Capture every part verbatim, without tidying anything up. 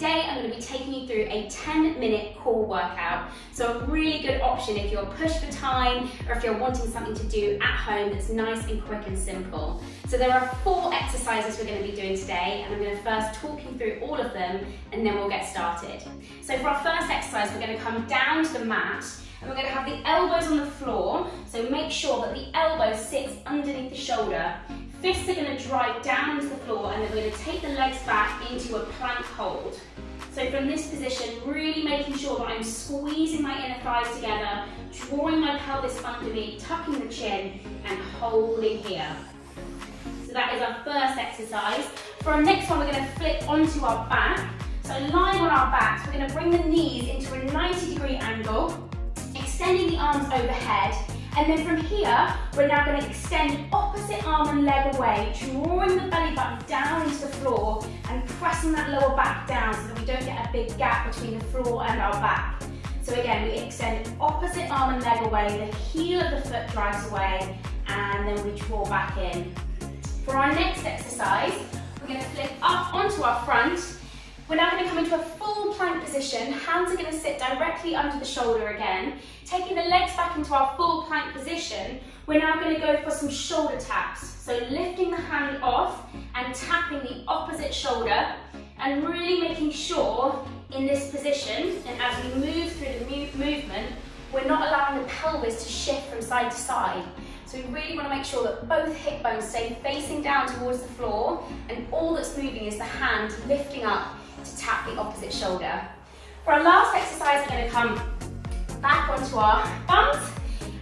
today I'm going to be taking you through a ten minute core workout. So a really good option if you're pushed for time or if you're wanting something to do at home that's nice and quick and simple. So there are four exercises we're going to be doing today, and I'm going to first talk you through all of them and then we'll get started. So for our first exercise, we're going to come down to the mat and we're going to have the elbows on the floor, so make sure that the elbow sits underneath the shoulder. Fists are going to drive down into the floor, and then we're going to take the legs back into a plank hold. So from this position, really making sure that I'm squeezing my inner thighs together, drawing my pelvis under me, tucking the chin and holding here. So that is our first exercise. For our next one, we're going to flip onto our back. So lying on our backs, we're going to bring the knees into a ninety degree angle, extending the arms overhead, and then from here we're now going to extend the opposite arm and leg away, drawing the belly button down into the floor and pressing that lower back down so that we don't get a big gap between the floor and our back. So again, we extend the opposite arm and leg away, the heel of the foot drives away, and then we draw back in. For our next exercise, we're going to flip up onto our front. We're now going to come into a full plank position. Hands are going to sit directly under the shoulder again. Taking the legs back into our full plank position, we're now going to go for some shoulder taps. So lifting the hand off and tapping the opposite shoulder, and really making sure in this position, and as we move through the move movement, we're not allowing the pelvis to shift from side to side. So we really want to make sure that both hip bones stay facing down towards the floor, and all that's moving is the hand lifting up to tap the opposite shoulder. For our last exercise, we're going to come back onto our bums,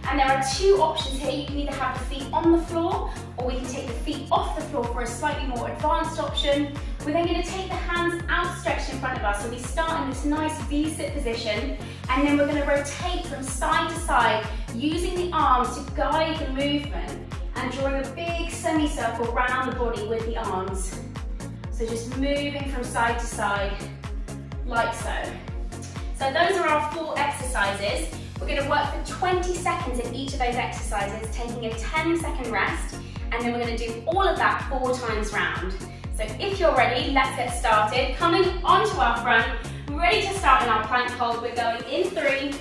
and there are two options here. You can either have the feet on the floor, or we can take the feet off the floor for a slightly more advanced option. We're then going to take the hands outstretched in front of us, so we start in this nice V-sit position, and then we're going to rotate from side to side, using the arms to guide the movement, and drawing a big semicircle around the body with the arms. So just moving from side to side, like so. So those are our four exercises. We're going to work for twenty seconds in each of those exercises, taking a ten second rest, and then we're going to do all of that four times round. So if you're ready, let's get started. Coming onto our front, ready to start in our plank hold. We're going in three,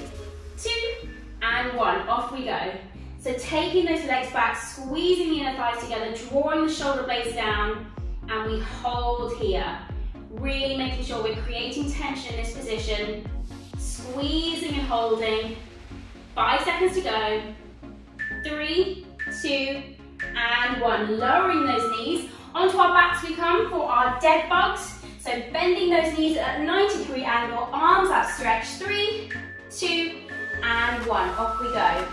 two, and one. Off we go. So taking those legs back, squeezing the inner thighs together, drawing the shoulder blades down, and we hold here, really making sure we're creating tension in this position, squeezing and holding. Five seconds to go. Three, two, and one. Lowering those knees. Onto our backs we come for our dead bugs. So bending those knees at a ninety degree angle, arms outstretched. Three, two, and one. Off we go.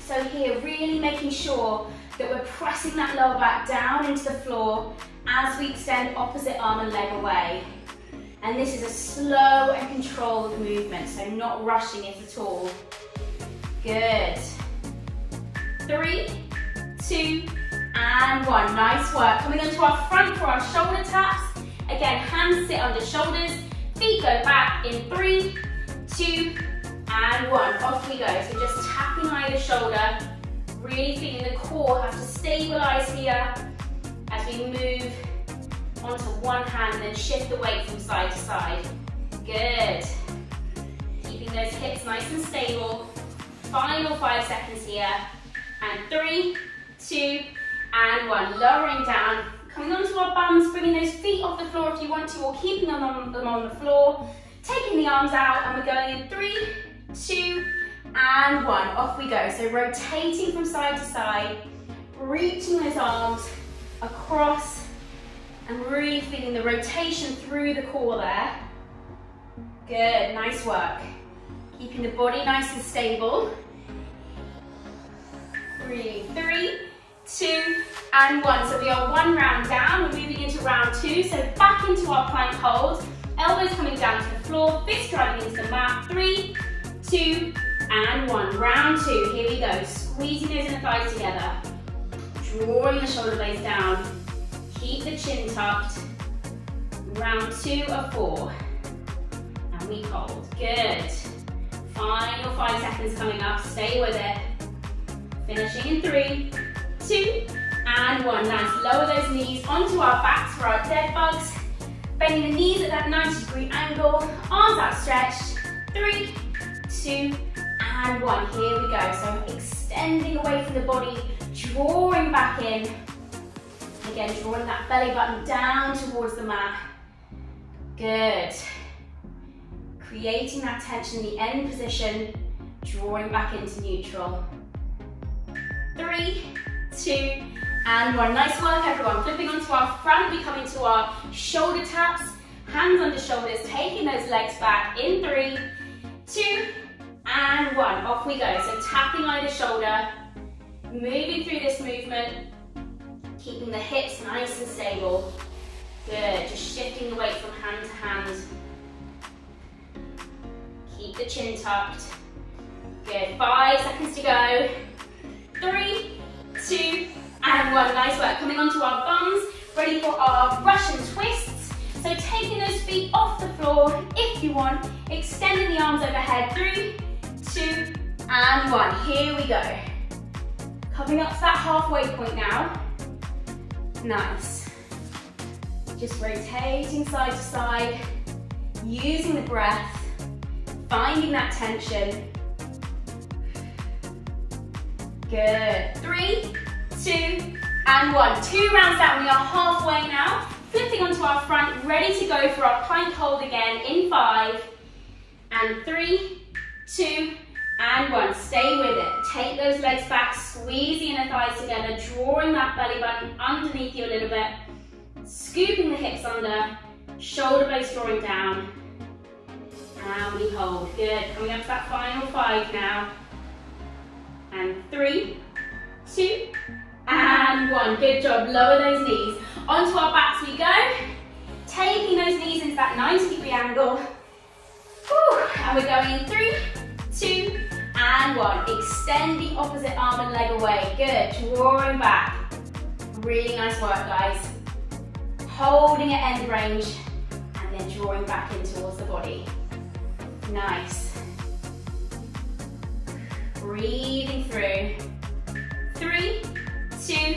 So here, really making sure that we're pressing that lower back down into the floor as we extend opposite arm and leg away. And this is a slow and controlled movement, so not rushing it at all. Good. Three, two, and one. Nice work. Coming onto our front for our shoulder taps. Again, hands sit under shoulders, feet go back in three, two, and one. Off we go. So just tapping either shoulder, really feeling the core have to stabilize here as we move onto one hand and then shift the weight from side to side. Good. Keeping those hips nice and stable. Final five seconds here. And three, two, and one. Lowering down. Coming onto our bums, bringing those feet off the floor if you want to, or keeping them on, them on the floor. Taking the arms out, and we're going in three, two, and one. Off we go. So rotating from side to side, reaching those arms across, and really feeling the rotation through the core there. Good, nice work. Keeping the body nice and stable. Really, three, two, and one. So we are one round down, we're moving into round two. So back into our plank hold, elbows coming down to the floor, fists driving into the mat. Three, two, and one. Round two, here we go. Squeezing those inner thighs together. Drawing the shoulder blades down, keep the chin tucked. Round two of four, and we hold. Good. Final five seconds coming up, stay with it. Finishing in three, two, and one. Nice, lower those knees onto our backs for our dead bugs. Bending the knees at that ninety degree angle, arms outstretched. Three, two, and one. Here we go. So extending away from the body, drawing back in. Again, drawing that belly button down towards the mat. Good. Creating that tension in the end position, drawing back into neutral. Three, two, and one. Nice work, everyone. Flipping onto our front, we come into our shoulder taps, hands under shoulders, taking those legs back in three, two, and one. Off we go. So tapping either shoulder, moving through this movement, keeping the hips nice and stable. Good. Just shifting the weight from hand to hand. Keep the chin tucked. Good. Five seconds to go. Three, two, and one. Nice work. Coming onto our bums, ready for our Russian twists. So taking those feet off the floor if you want, extending the arms overhead. Three, two, and one. Here we go. Coming up to that halfway point now. Nice. Just rotating side to side, using the breath, finding that tension. Good. Three, two, and one. Two rounds down. We are halfway now. Flipping onto our front, ready to go for our plank hold again in five. And three, two, and one. Stay with it. Take those legs back, squeeze the inner thighs together, drawing that belly button underneath you a little bit, scooping the hips under, shoulder blades drawing down. And we hold. Good. Coming up to that final five now. And three, two, and one. Good job. Lower those knees. Onto our backs we go. Taking those knees into that ninety degree angle. Whew. And we're going in three, two, and one. Extend the opposite arm and leg away. Good. Drawing back. Really nice work, guys. Holding at end range and then drawing back in towards the body. Nice. Breathing through. Three, two,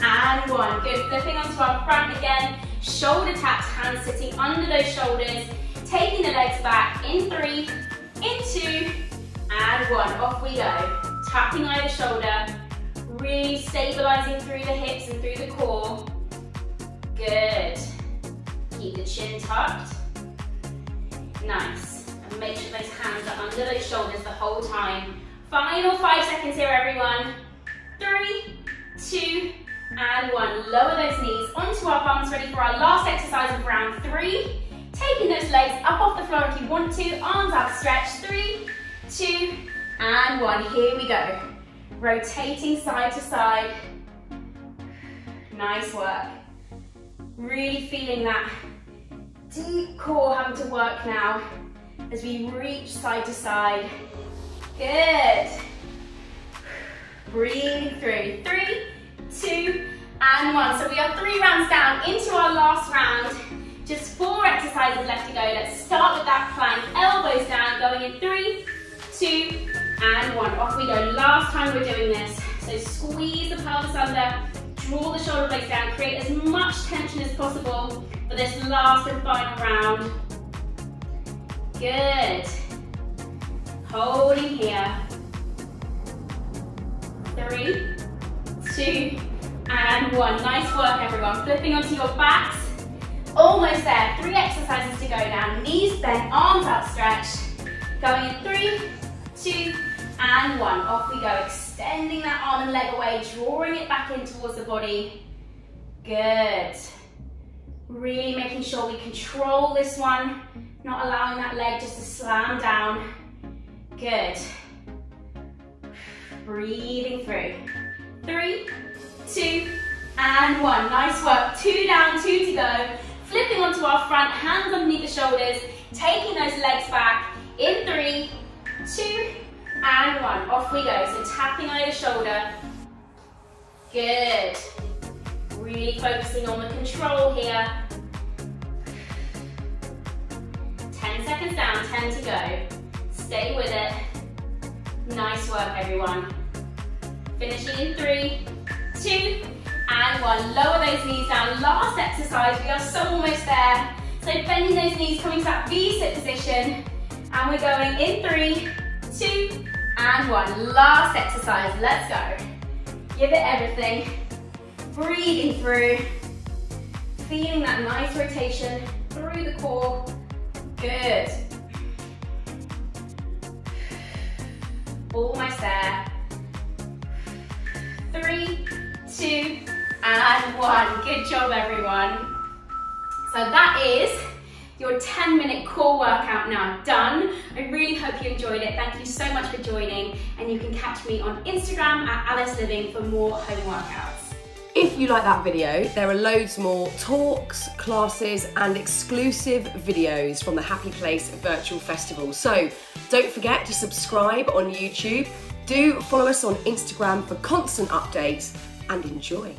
and one. Good. Flipping onto our front again. Shoulder taps, hands sitting under those shoulders. Taking the legs back in three, in two, and one. Off we go. Tapping either shoulder. Really stabilizing through the hips and through the core. Good. Keep the chin tucked. Nice. And make sure those hands are under those shoulders the whole time. Final five seconds here, everyone. Three, two, and one. Lower those knees onto our bums, ready for our last exercise of round three. Taking those legs up off the floor if you want to, arms outstretched. Three, two, and one. Here we go. Rotating side to side. Nice work. Really feeling that deep core having to work now as we reach side to side. Good. Breathe through. Three, two, and one. So we are three rounds down into our last round. Just four exercises left to go. Let's start with that plank. Elbows down, going in three, two, and one. Off we go. Last time we're doing this. So squeeze the pelvis under, draw the shoulder blades down, create as much tension as possible for this last and final round. Good. Holding here. Three, two, and one. Nice work, everyone. Flipping onto your backs. Almost there. Three exercises to go now. Knees bent, arms outstretched. Going in three, two, and one. Off we go. Extending that arm and leg away, drawing it back in towards the body. Good. Really making sure we control this one, not allowing that leg just to slam down. Good. Breathing through. Three, two, and one. Nice work. Two down, two to go. Flipping onto our front, hands underneath the shoulders, taking those legs back in three, two, and one. Off we go. So tapping either shoulder. Good. Really focusing on the control here. Ten seconds down, ten to go. Stay with it. Nice work, everyone. Finishing in three, two, and one. Lower those knees down. Last exercise. We are so almost there. So bending those knees, coming to that V-sit position, and we're going in three, two, and one. Last exercise, let's go. Give it everything. Breathing through, feeling that nice rotation through the core. Good. Almost there. Three, two, and one. Good job, everyone. So that is your ten minute core workout now done. I really hope you enjoyed it. Thank you so much for joining, and you can catch me on Instagram at Alice Liveing for more home workouts. If you like that video, there are loads more talks, classes and exclusive videos from the Happy Place Virtual Festival. So don't forget to subscribe on YouTube. Do follow us on Instagram for constant updates and enjoy.